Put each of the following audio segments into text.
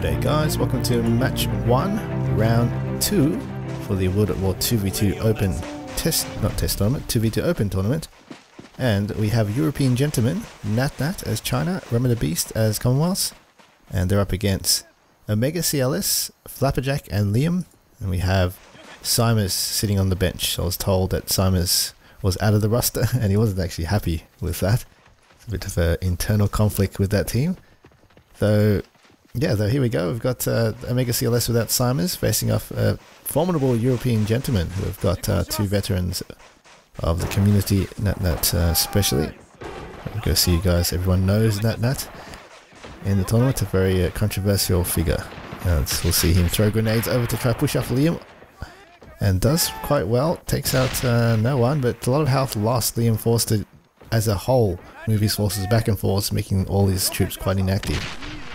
G'day guys, welcome to match 1, round 2 for the World at War 2v2 open test, not test tournament, 2v2 open tournament. And we have European Gentleman, Nat Nat as China, Ramon the Beast as Commonwealth, and they're up against Omega CLS, Flapperjack and Liam, and we have Simers sitting on the bench. I was told that Simers was out of the roster and he wasn't actually happy with that. It's a bit of an internal conflict with that team. So yeah, though, here we go. We've got Omega CLS without Simers facing off a formidable European Gentleman. We've got two veterans of the community, Nat Nat especially. We'll go see you guys. Everyone knows Nat Nat in the tournament, a very controversial figure. And we'll see him throw grenades over to try push off Liam, and does quite well. Takes out no one, but a lot of health lost. Liam forced to, as a whole, move his forces back and forth, making all his troops quite inactive.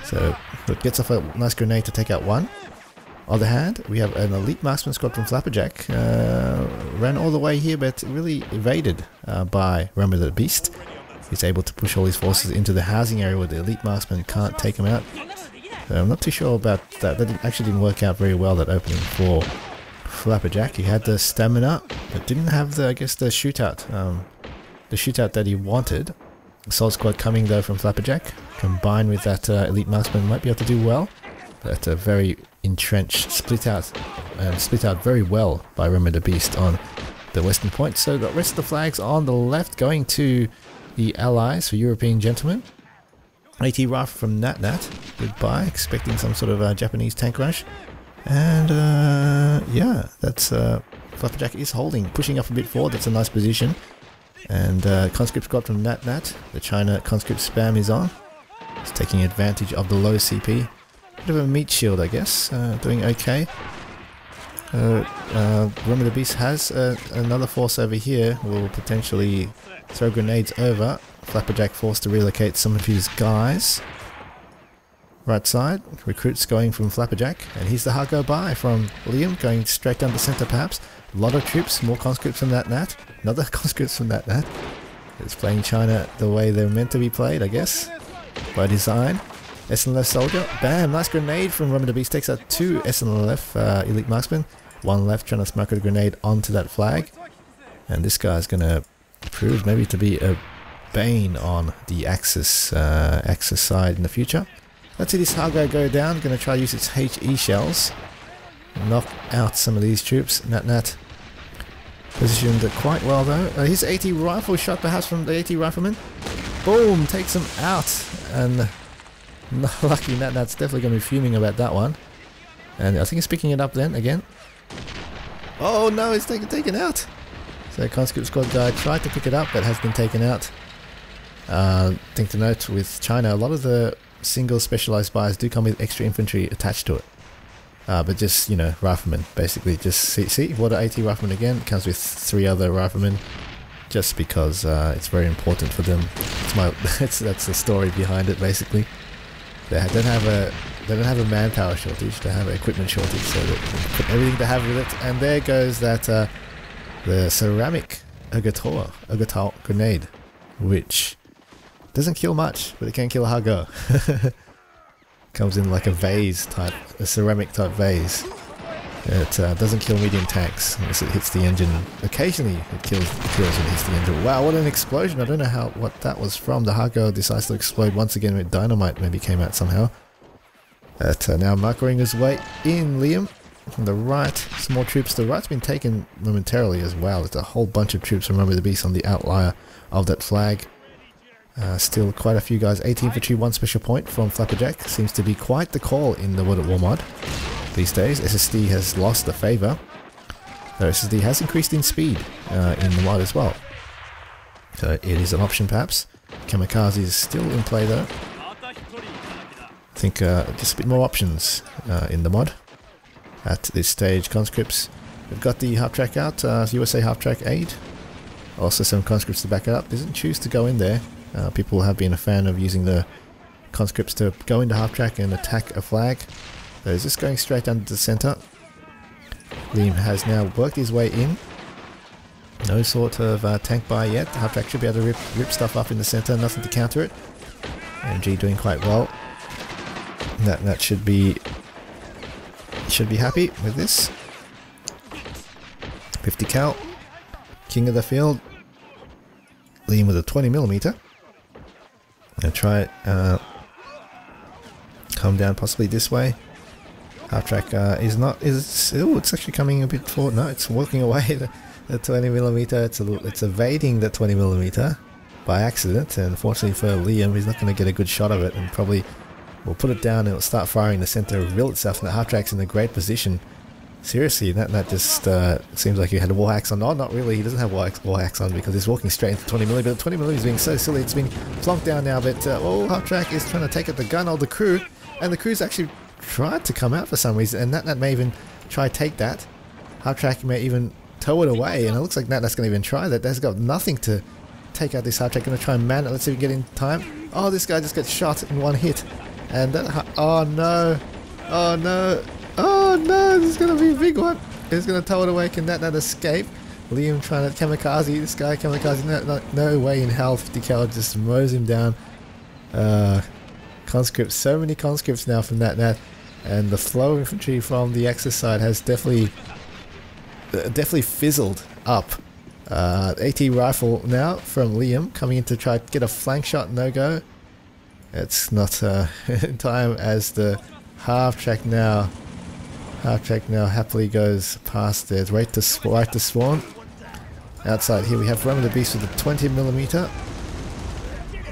So it gets off a nice grenade to take out one. On the other hand, we have an elite marksman squad from Flapperjack. Ran all the way here, but really evaded by Ramon the Beast. He's able to push all his forces into the housing area where the elite marksman can't take him out. So I'm not too sure about that. That actually didn't work out very well, that opening for Flapperjack. He had the stamina, but didn't have the, I guess, the shootout that he wanted. Assault squad coming though from Flapperjack, combined with that elite marksman, might be able to do well. That's a very entrenched split out very well by Ramon the Beast on the western point. So the rest of the flags on the left going to the allies for European Gentlemen. AT rifle from Nat Nat, goodbye, expecting some sort of Japanese tank rush. And yeah, that's Flapperjack is holding, pushing up a bit forward. That's a nice position. And conscript squad from Nat Nat, the China conscript spam is on. It's taking advantage of the low CP. Bit of a meat shield, I guess. Doing okay. Ramon the Beast has another force over here. Will potentially throw grenades over. Flapperjack forced to relocate some of his guys. Right side, recruits going from Flapperjack, and here's the Ha-Go by from Liam, going straight down the centre perhaps. A lot of troops, more conscripts from Nat Nat, another conscripts from Nat Nat. It's playing China the way they're meant to be played, I guess, by design. SNLF soldier, bam, nice grenade from Ramon the Beast, takes out two SNLF elite marksmen. One left trying to smucker a grenade onto that flag, and this guy's going to prove maybe to be a bane on the Axis side in the future. Let's see this Ha-Go go down. Going to try to use its HE shells. Knock out some of these troops. Nat Nat positioned it quite well though. His AT rifle shot perhaps from the AT rifleman. Boom! Takes him out. And not lucky, Nat Nat's definitely going to be fuming about that one. And I think he's picking it up then again. Oh no, it's taken out. So conscript squad guy tried to pick it up but has been taken out. Thing to note with China, a lot of the single specialized buys do come with extra infantry attached to it, but just, you know, riflemen basically. Just see what an AT rifleman again comes with three other riflemen, just because it's very important for them. That's the story behind it basically. They don't have a manpower shortage. They have an equipment shortage, so they put everything they have with it. And there goes that the ceramic Ogator grenade, which doesn't kill much, but it can kill a Ha-Go. Comes in like a vase type, a ceramic type vase. It doesn't kill medium tanks unless it hits the engine. Occasionally it kills when it hits the engine. Wow, what an explosion. I don't know what that was from. The Ha-Go decides to explode once again with dynamite, maybe came out somehow. But now markering his way in, Liam. From the right, some more troops. The right's been taken momentarily as well. There's a whole bunch of troops from Ramon the Beast on the outlier of that flag. Still quite a few guys. 18 infantry, 1 special point from Flapperjack. Seems to be quite the call in the World at War mod these days. SSD has lost the favour. Though SSD has increased in speed in the mod as well. So it is an option perhaps. Kamikaze is still in play though. I think just a bit more options in the mod at this stage. Conscripts. We've got the half track out. USA half track 8. Also some conscripts to back it up. Doesn't choose to go in there. People have been a fan of using the conscripts to go into half-track and attack a flag. So he's just going straight down to the centre. Liam has now worked his way in. No sort of tank buy yet. Half-track should be able to rip stuff up in the centre, nothing to counter it. MG doing quite well. Nat Nat should be happy with this. 50 cal, king of the field. Liam with a 20mm. Gonna try come down possibly this way. Half track it's actually coming a bit forward. No, it's walking away the 20mm. It's evading the 20mm by accident, and fortunately for Liam, he's not going to get a good shot of it, and probably will put it down and it'll start firing the center, reel itself, and the half track's in a great position. Seriously, that just seems like you had a war axe on. No, not really. He doesn't have war axe on because he's walking straight into 20mm. But 20mm is being so silly. It's been plonked down now. But oh, Halftrack is trying to take out the gun or the crew, and the crew's actually tried to come out for some reason. And Nat Nat may even try take that. Halftrack may even tow it away, and it looks like Nat Nat's going to even try that. That's got nothing to take out this Halftrack. Going to try and man it. Let's see if we get in time. Oh, this guy just gets shot in one hit, and that. Oh no! Oh no! Oh no, this is going to be a big one. He's going to tow it away. Can Nat Nat escape? Liam trying to kamikaze. This guy kamikaze. No way in hell. 50 cal just mows him down. Conscripts. So many conscripts now from Nat Nat. And the flow of infantry from the Axis side has definitely fizzled up. AT rifle now from Liam. Coming in to try to get a flank shot. No go. It's not in time as the half track now. Halftrack now happily goes past there, right to spawn. Outside here we have Ramon the Beast with a 20mm.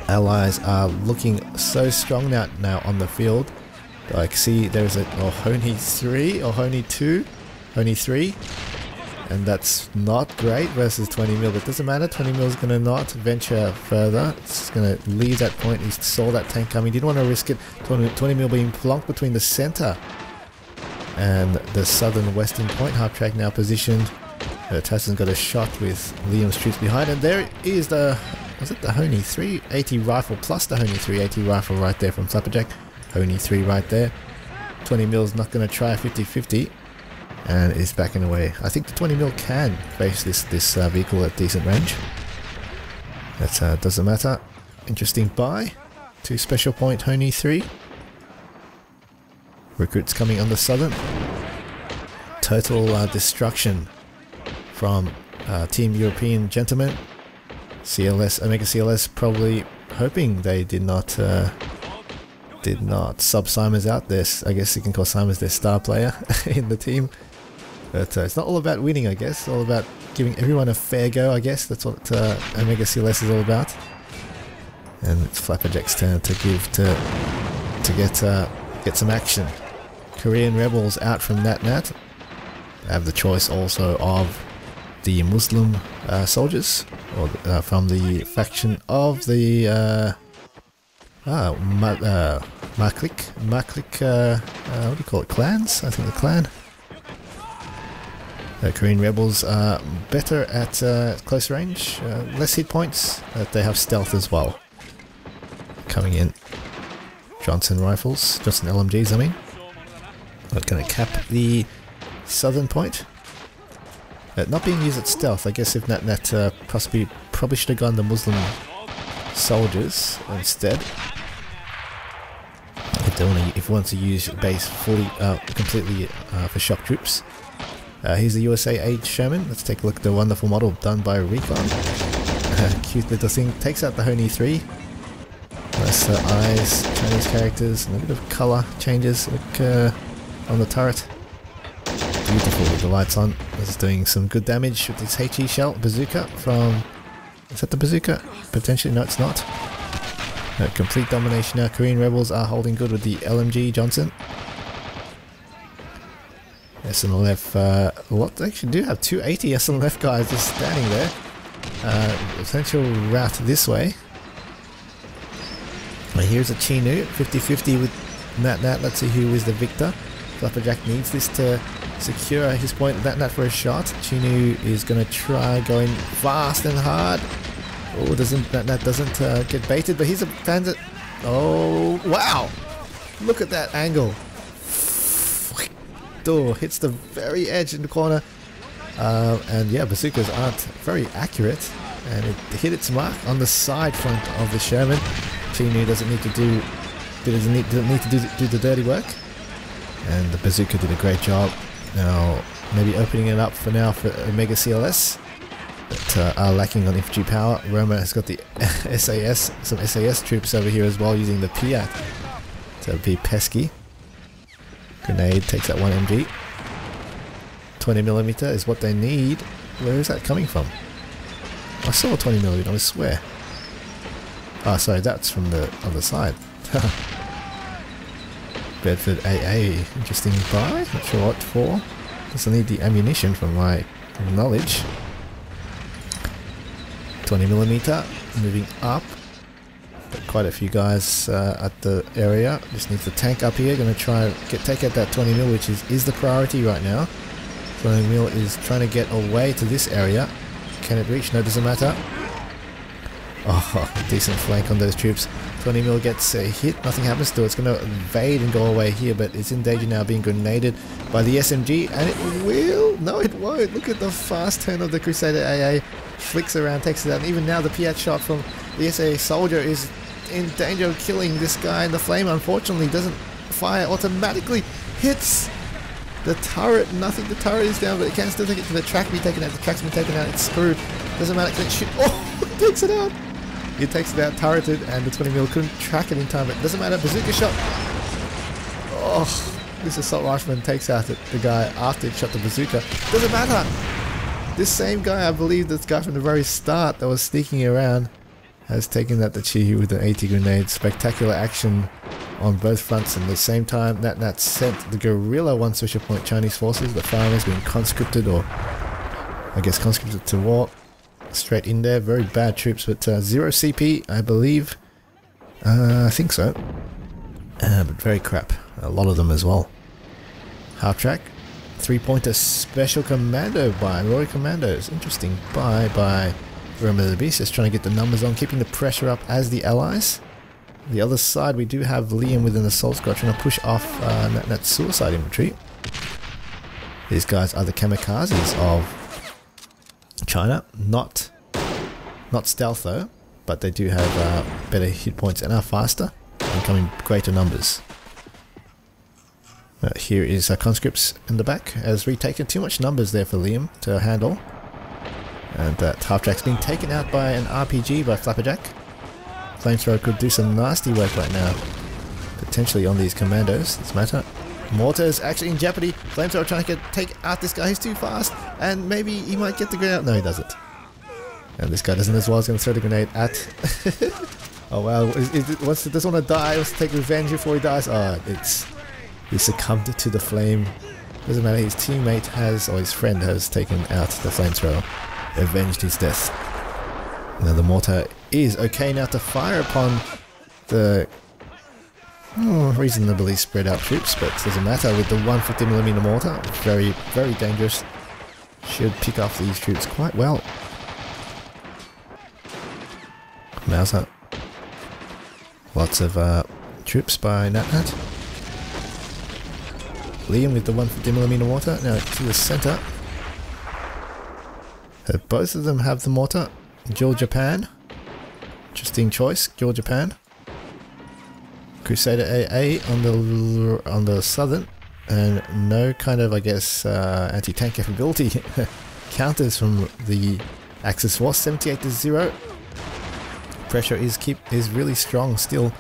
Allies are looking so strong out now on the field. Like, see, there's a Honey 3 or Honey 2, Honey 3, and that's not great versus 20mm. But doesn't matter. 20mm is going to not venture further. It's going to leave that point. He saw that tank coming. Didn't want to risk it. 20mm being plonked between the center and the southern western point. Halftrack now positioned. Tassin's got a shot with Liam's troops behind, and there is the, was it the Honey 3 AT rifle plus the Honey 3 AT rifle right there from Flapperjack. Honey 3 right there. 20mm not going to try 50-50, and is backing away. I think the 20mm can face this vehicle at decent range. That doesn't matter. Interesting buy. Two special point Honey 3. Recruits coming on the southern. Total destruction from Team European Gentleman. CLS, Omega CLS, probably hoping they did not sub Simers out. This, I guess you can call Simers their star player in the team. But it's not all about winning, I guess. It's all about giving everyone a fair go, I guess. That's what Omega CLS is all about. And it's Flapperjack's turn to give to get some action. Korean Rebels out from Nat Nat. Have the choice also of the Muslim soldiers, or from the faction of the Maklik, what do you call it? Clans? I think the clan. Korean Rebels are better at close range, less hit points. They have stealth as well. Coming in. Johnson rifles, Johnson LMGs, I mean. Not going to cap the southern point. Not being used at stealth, I guess. If Nat Nat probably should have gone the Muslim soldiers instead. If you want to use base fully, completely for shock troops. Here's the USA Aid Sherman. Let's take a look at the wonderful model done by Recon. Cute little thing. Takes out the Honey 3. Nice eyes, Chinese characters, and a bit of colour changes. Look on the turret. Beautiful with the lights on. This is doing some good damage with this HE shell. Bazooka from... Is that the bazooka? Potentially, no it's not. Complete domination now. Korean Rebels are holding good with the LMG Johnson. SNLF, they actually do have 280 SNLF guys just standing there. Potential route this way. Here's a Chi-Nu, 50-50 with Nat Nat. Let's see who is the victor. Flapperjack needs this to secure his point. Nat Nat for a shot. Chi-Nu is going to try going fast and hard. Oh, Nat Nat doesn't get baited, but he's a bandit. Oh, wow! Look at that angle. Door hits the very edge in the corner. And yeah, bazookas aren't very accurate. And it hit its mark on the side front of the Sherman. Chi-Nu doesn't need to do Didn't need to do the dirty work, and the bazooka did a great job. Now maybe opening it up for now for Omega CLS, but are lacking on infantry power. Roma has got the SAS, some SAS troops over here as well, using the PIAT to be pesky. Grenade takes that one MG. 20mm is what they need. Where is that coming from? I saw a 20mm, I swear. Oh, sorry, that's from the other side. Bedford AA, interesting buy. Not sure what for. Doesn't need the ammunition from my knowledge. 20mm, moving up. Got quite a few guys at the area. Just needs the tank up here. Going to try and take out that 20mm, which is the priority right now. 20mm is trying to get away to this area. Can it reach? No, doesn't matter. Oh, decent flank on those troops. 20mm gets a hit, nothing happens to it. It's going to evade and go away here, but it's in danger now, being grenaded by the SMG, and it will? No, it won't. Look at the fast turn of the Crusader AA. Flicks around, takes it out, and even now the PIAT shot from the SA soldier is in danger of killing this guy in the flame. Unfortunately, doesn't fire automatically. Hits the turret, nothing. The turret is down, but it can still take it to the track, be taken out. The track's been taken out, it's screwed. Doesn't matter, can it shoot? Oh, it takes it out. It takes it out, turreted, and the 20mm couldn't track it in time. It doesn't matter, bazooka shot. Oh, this assault rifleman takes out the guy after it shot the bazooka. Doesn't matter. This same guy, I believe, this guy from the very start that was sneaking around, has taken out the Chi-Ha with an AT grenade. Spectacular action on both fronts, and at the same time, Nat Nat sent the guerrilla one switch appoint Chinese forces. The farmers being conscripted, or I guess conscripted to war. Straight in there, very bad troops, but 0 CP, I believe. I think so. But very crap, a lot of them as well. Half track, 3-pointer special commando by Royal Commandos. Interesting buy by Ramon the Beast, just trying to get the numbers on, keeping the pressure up as the allies. The other side, we do have Liam with an assault squad trying to push off that suicide infantry. These guys are the kamikazes of China, not stealth though, but they do have better hit points and are faster and come in greater numbers. Here is our conscripts in the back, as retaken. Too much numbers there for Liam to handle, and that half-track's been taken out by an RPG by Flapperjack. Flamethrower could do some nasty work right now, potentially on these commandos. This matter. Mortar is actually in jeopardy. Flamethrower trying to take out this guy. He's too fast, and maybe he might get the grenade out. No, he doesn't. And this guy doesn't as well. He's going to throw the grenade at... oh, wow. He doesn't want to die. He wants to take revenge before he dies. Oh, he succumbed to the flame. Doesn't matter. His teammate has, or his friend has, taken out the flamethrower. Avenged his death. Now the mortar is okay now to fire upon the... reasonably spread out troops, but it doesn't matter with the 150mm mortar. Very, very dangerous. Should pick off these troops quite well. Mauser. Lots of troops by Nat Nat. Liam with the 150mm mortar, now to the centre. Both of them have the mortar. Dual Japan. Interesting choice, Dual Japan. Crusader AA on the southern, and no kind of, I guess, anti-tank capability. Counters from the Axis force, 78-0. Pressure is really strong still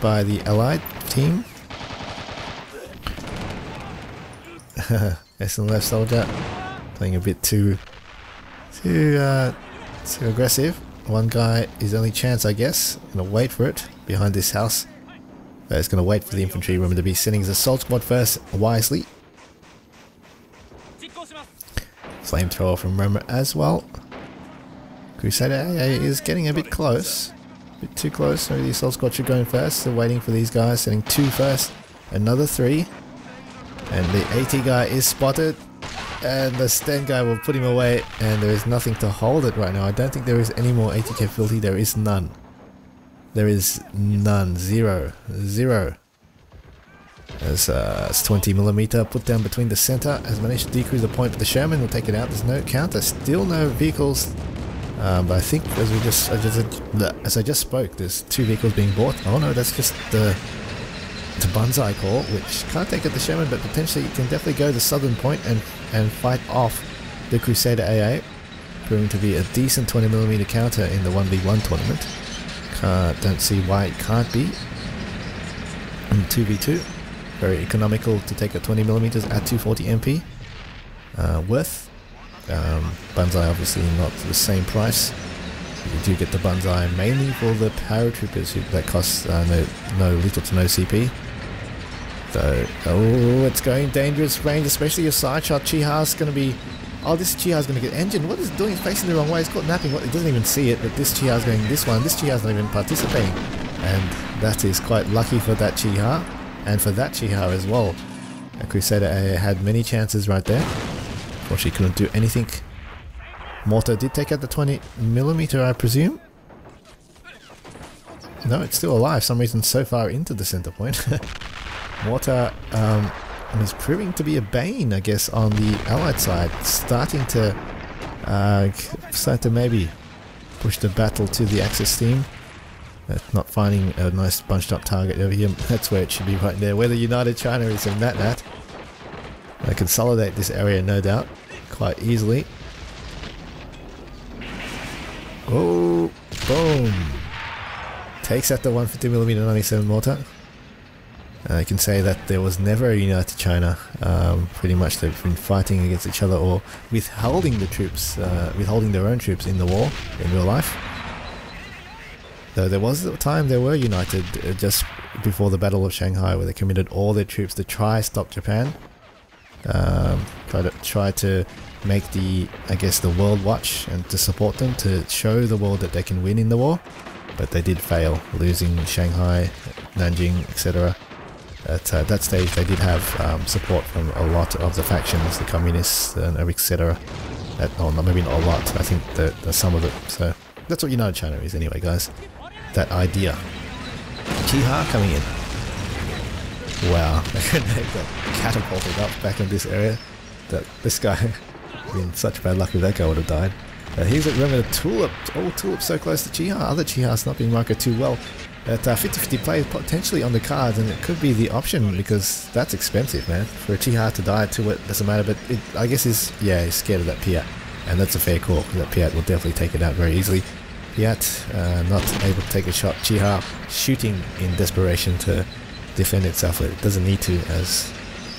by the Allied team. SNLF soldier playing a bit too aggressive. One guy is only chance, I guess. Gonna wait for it behind this house. It's going to wait for the infantry. Remember to be sending his assault squad first, wisely. Flamethrower from Roma as well. Crusader AA is getting a bit close. A bit too close. Maybe the assault squad should go in first. They're waiting for these guys. Sending 2 first. Another 3. And the AT guy is spotted. And the Sten guy will put him away. And there is nothing to hold it right now. I don't think there is any more AT capability. There is none. There is none. 0. As it's 20mm put down between the center. Has managed to decrease the point, but the Sherman will take it out. There's no counter. Still no vehicles But I think as we just as I just spoke, there's two vehicles being bought. Oh no, that's just the Banzai Corps, which can't take it to Sherman, but potentially it can definitely go to Southern Point and fight off the Crusader AA, proving to be a decent 20mm counter in the 1v1 tournament. Don't see why it can't be. And 2v2, very economical to take a 20mm at 240 MP worth. Banzai obviously not the same price. You do get the Banzai mainly for the paratroopers that cost little to no CP. So, oh, it's going dangerous range, especially a side shot. Chi-Ha's going to be... Oh, this Chi-Ha's going to get engine. What is it doing? It's facing the wrong way. It's caught napping. It doesn't even see it, but this Chi-Ha's going this one. This Chi-Ha's not even participating. And that is quite lucky for that Chi-Ha, and for that Chi-Ha as well. A Crusader AA had many chances right there. Of course, she couldn't do anything. Mortar did take out the 20mm, I presume. No, it's still alive. For some reason, so far into the center point. Mortar is proving to be a bane, I guess, on the Allied side, starting to maybe push the battle to the Axis team. Not finding a nice bunched-up target over here. That's where it should be, right there, where the United China is in Nat Nat. They consolidate this area, no doubt, quite easily. Oh, boom! Takes out the 150mm 97 mortar. I can say that there was never a United China. Pretty much they've been fighting against each other or withholding the troops, withholding their own troops in the war, in real life. Though there was a time they were united just before the Battle of Shanghai, where they committed all their troops to try stop Japan. Try to make the, I guess, the world watch and to support them, to show the world that they can win in the war. But they did fail, losing Shanghai, Nanjing, etc. At that stage, they did have support from a lot of the factions, the communists, and etc. Oh, maybe not a lot. I think the some of it. So that's what United China is, anyway, guys. That idea. Chi-Ha coming in. Wow, they've got catapulted up back in this area. This guy, been such bad luck if that guy would have died. Here's at Ramon, Tulip. Oh, Tulip so close to Chi-Ha. Other Chi-Ha's not being marketed too well. At 50-50 play potentially on the cards, and it could be the option because that's expensive, man. For a Chi-Ha to die to it doesn't matter, but it, I guess he's scared of that PIAT, and that's a fair call. That PIAT will definitely take it out very easily. PIAT not able to take a shot. Chi-Ha shooting in desperation to defend itself. It doesn't need to, as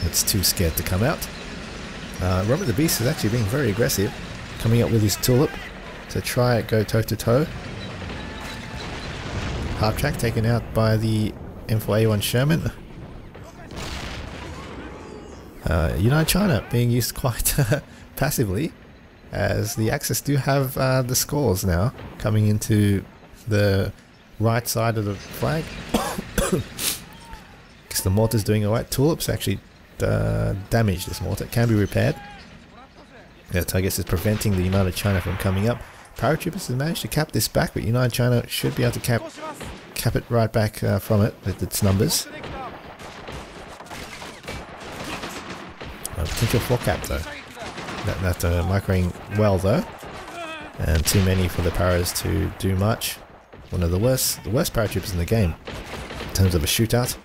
it's too scared to come out. Ramon the Beast is actually being very aggressive, coming up with his Tulip to try it, go toe to toe. Flapperjack taken out by the M4A1 Sherman. United China being used quite passively, as the Axis do have the scores now coming into the right side of the flag. The mortar's doing alright. Tulip's actually damaged this mortar. It can be repaired. That, I guess, is preventing the United China from coming up. Paratroopers have managed to cap this back, but United China should be able to cap it right back from it with its numbers. Potential floor cap, though. That microing well, though. And too many for the paras to do much. One of the worst paratroopers in the game in terms of a shootout.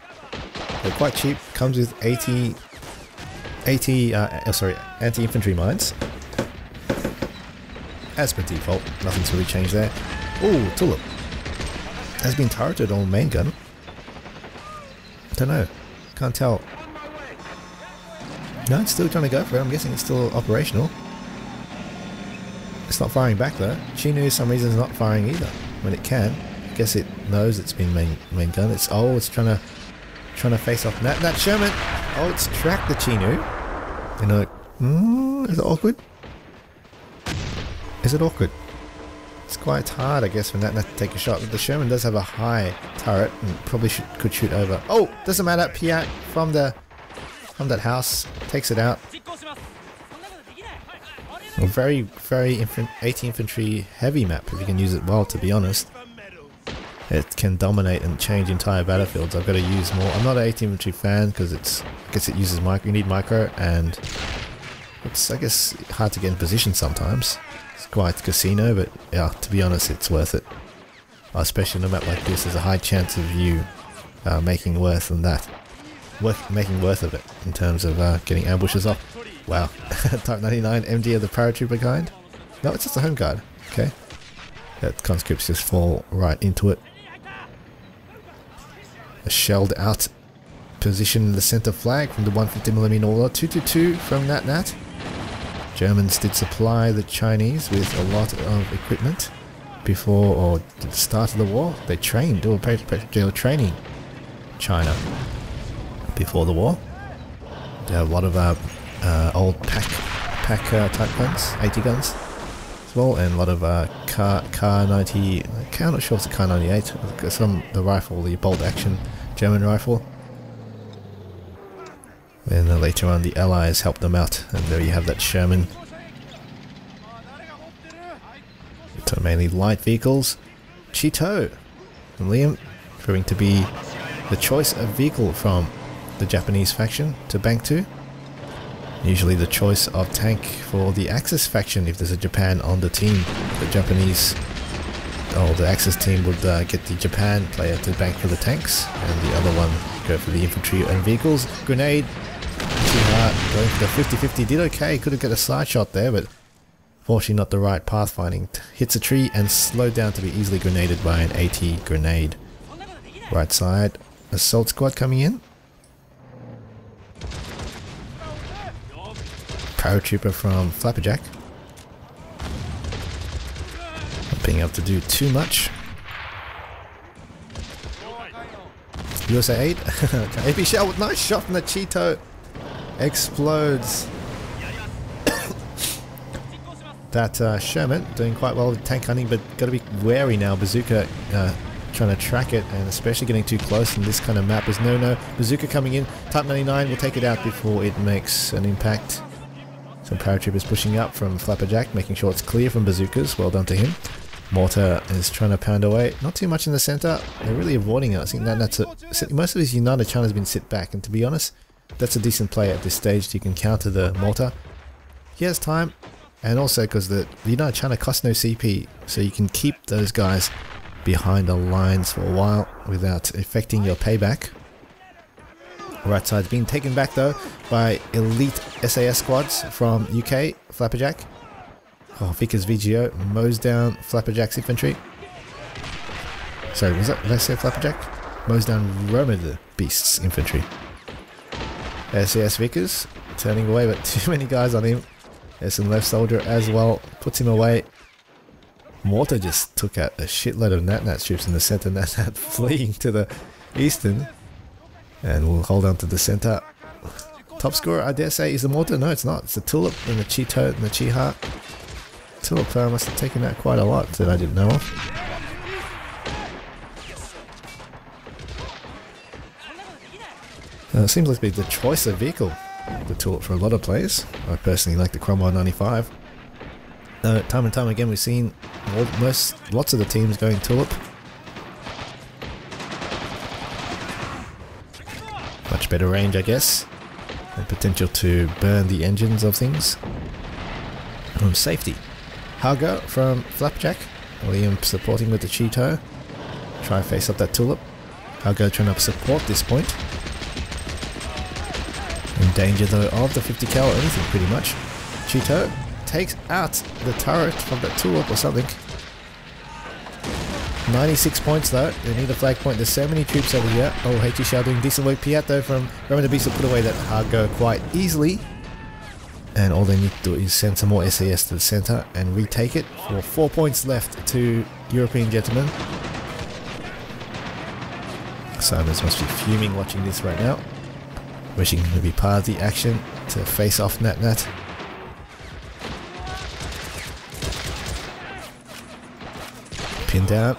They're quite cheap, comes with 80 anti-infantry mines. As per default, nothing's really changed there. Oh, Tulip has been turreted on main gun. Don't know, can't tell. No, it's still trying to go for it, I'm guessing it's still operational. It's not firing back though. Chi-Nu, for some reason, is not firing either when it can. I guess it knows it's been main gun. It's trying to face off Nat Nat Sherman. Oh, it's tracked the Chi-Nu. You know, is it awkward? Is it awkward? It's quite hard, I guess, for Nat Nat to take a shot. But the Sherman does have a high turret and probably could shoot over. Oh, doesn't matter. Piat from that house takes it out. A very, very 80 infantry heavy map if you can use it well. To be honest. It can dominate and change entire battlefields. I've got to use more. I'm not an 18 infantry fan because I guess it uses micro. You need micro, and it's, I guess, hard to get in position sometimes. It's quite casino, but yeah, to be honest, it's worth it. Especially on a map like this, there's a high chance of you making worse than that. Making worth of it in terms of getting ambushes up. Wow. Type 99 MD of the paratrooper kind? No, it's just a home guard. Okay. That conscripts just fall right into it. A shelled out position in the center flag from the 150mm Norla. 222 from Nat Nat. Germans did supply the Chinese with a lot of equipment before or at the start of the war. They trained, or they were training China before the war. They had a lot of old pack type guns, 80 guns as well, and a lot of Kar 90. I'm not sure if it's a Kar 98. Some the rifle, the bolt action German rifle. And then later on, the Allies helped them out, and there you have that Sherman. So mainly light vehicles. Chi-To from Liam, proving to be the choice of vehicle from the Japanese faction to bank to. Usually the choice of tank for the Axis faction if there's a Japan on the team. The Japanese, or the Axis team would get the Japan player to bank for the tanks, and the other one go for the infantry and vehicles. Grenade, Chi-Ha going for the 50-50, did okay, could have got a side shot there, but fortunately not the right pathfinding. Hits a tree and slowed down to be easily grenaded by an AT grenade. Right side, assault squad coming in. Paratrooper from Flapperjack. Not being able to do too much. USA 8. AP shell with nice shot from the Chi-To. Explodes. That Sherman doing quite well with tank hunting, but got to be wary now. Bazooka trying to track it, and especially getting too close in this kind of map is no-no. Bazooka coming in. Type 99 will take it out before it makes an impact. Some paratroopers pushing up from Flapperjack, making sure it's clear from bazookas. Well done to him. Mortar is trying to pound away. Not too much in the center. They're really avoiding it. I think that's a, most of his United China has been sit back, and to be honest, that's a decent play at this stage. So you can counter the mortar. He has time. And also because the United China costs no CP, so you can keep those guys behind the lines for a while without affecting your payback. Right side's being taken back though by elite SAS squads from UK, Flapperjack. Oh, Vickers VGO mows down Flapperjack's infantry. Sorry, was that, did I say Flapperjack? Mows down Ramon the Beast's infantry. SAS Vickers turning away, but too many guys on him. SNLF soldier as well, puts him away. Mortar just took out a shitload of Nat Nat troops in the center. Nat Nat fleeing to the eastern, and we'll hold on to the center. Top scorer, I dare say, is the Mortar. No, it's not. It's the Tulip and the Chi-To and the Chi-Ha. Tulip must have taken out quite a lot that I didn't know of. Seems like to be the choice of vehicle, the Tulip, for a lot of players. I personally like the Cromwell 95. Time and time again we've seen lots of the teams going Tulip. Much better range, I guess, and potential to burn the engines of things. From safety, Ha-Go from Flapjack. Liam supporting with the Chi-To. Try and face up that Tulip. Ha-Go trying to support this point. In danger though of the 50 cal or anything pretty much. Chi-To takes out the turret from the Tulip or something. 96 points though, they need a flag point, there's so many troops over here. Oh, HE shell doing decent work. PIAT though from Ramon the Beast will put away that Ha-Go quite easily. And all they need to do is send some more SAS to the center and retake it for 4 points left to European Gentleman. Simers must be fuming watching this right now. Wishing him to be part of the action to face off Nat Nat. Pinned down.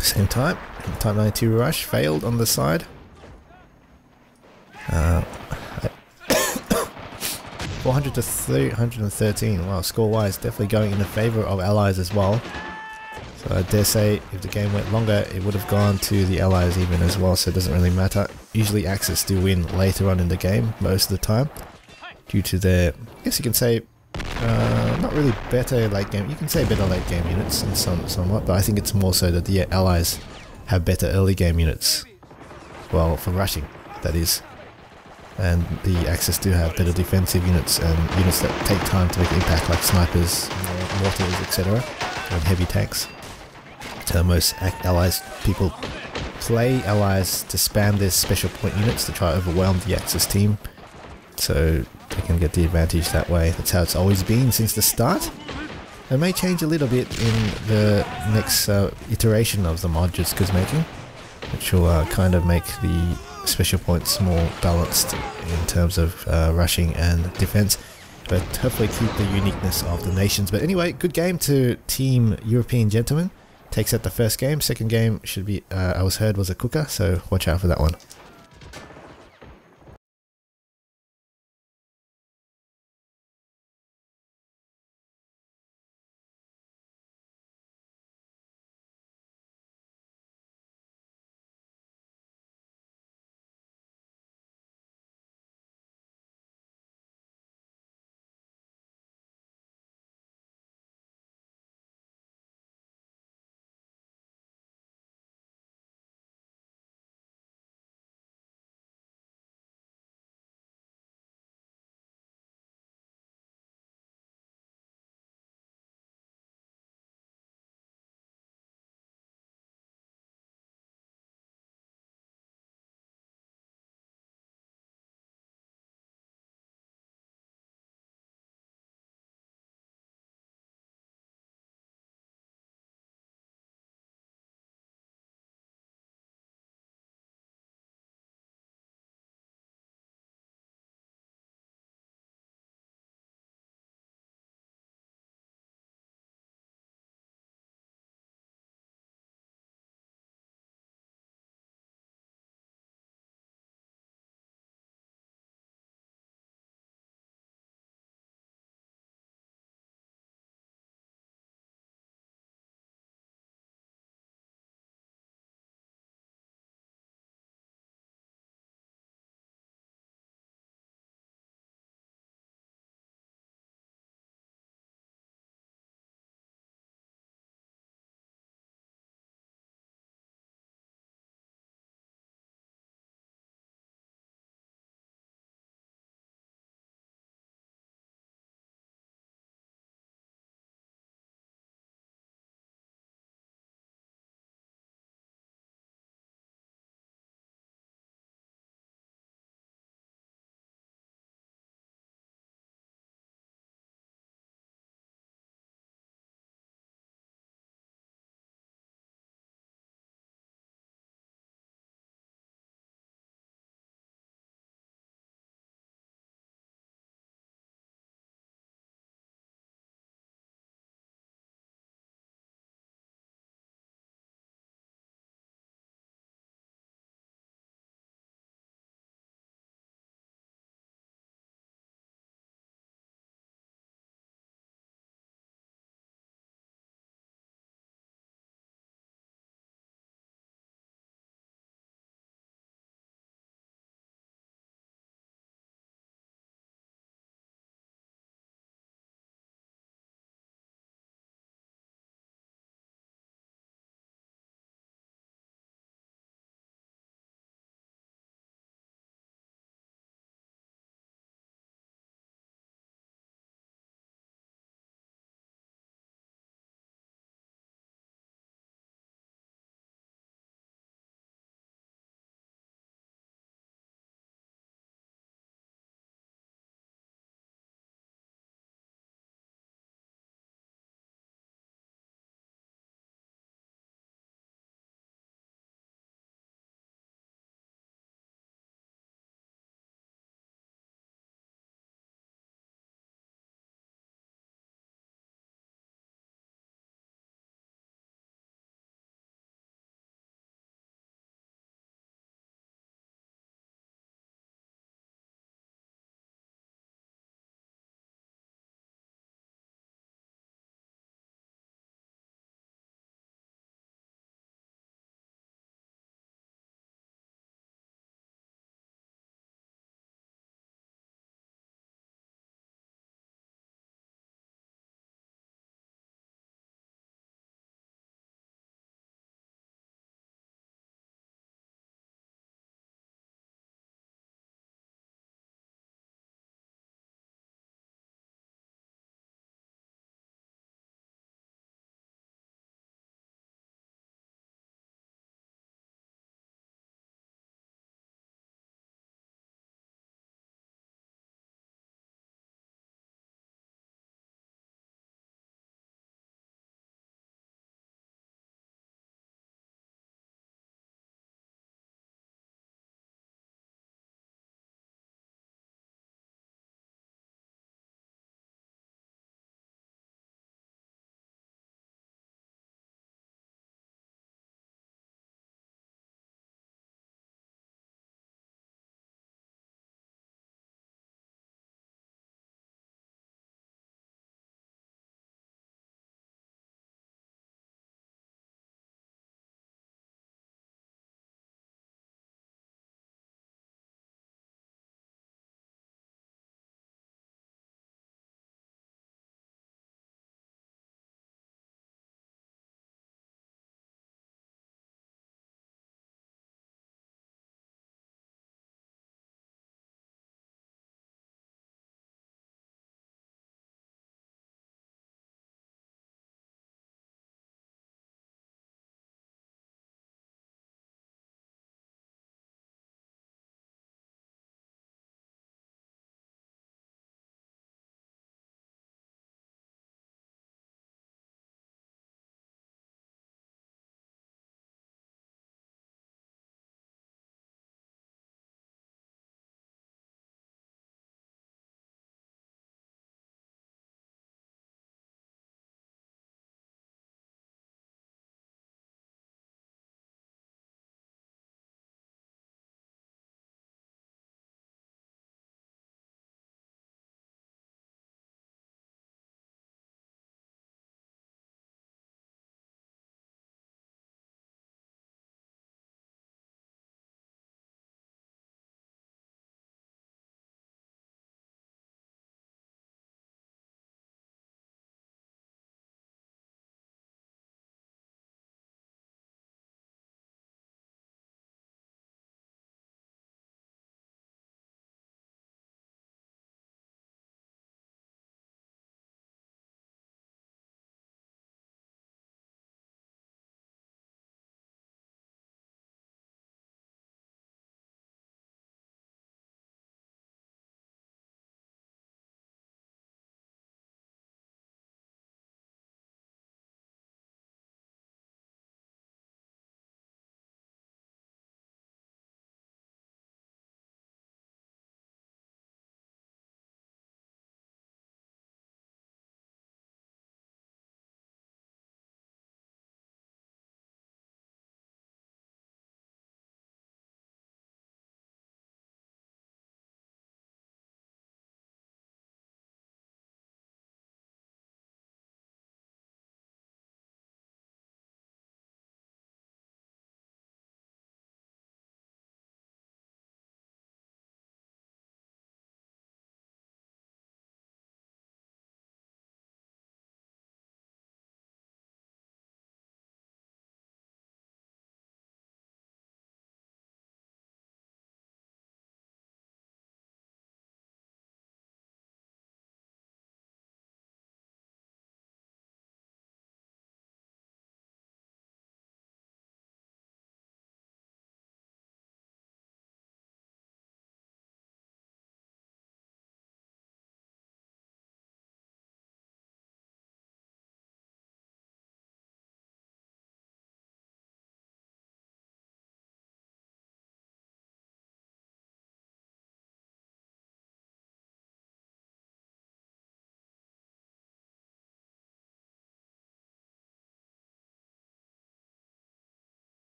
Same time. Type 92 rush failed on the side. 400 to 313. Wow, score wise, definitely going in the favor of Allies as well. So I dare say if the game went longer it would have gone to the Allies even as well, so it doesn't really matter. Usually Axis do win later on in the game most of the time. due to their, I guess you can say, not really better late game, you can say better late game units in somewhat, but I think it's more so that the allies have better early game units, well, for rushing, that is. And the Axis do have better defensive units and units that take time to make impact, like snipers, mortars, etc. and heavy tanks. So most allies, people play allies to spam their special point units to try to overwhelm the Axis team, so they can get the advantage that way. That's how it's always been since the start. It may change a little bit in the next iteration of the mod Jitsuka's making, which will kind of make the special points more balanced in terms of rushing and defense, but hopefully keep the uniqueness of the nations. But anyway, good game to Team European Gentleman. Takes out the first game. Second game should be, I was heard, was a cooker, so watch out for that one.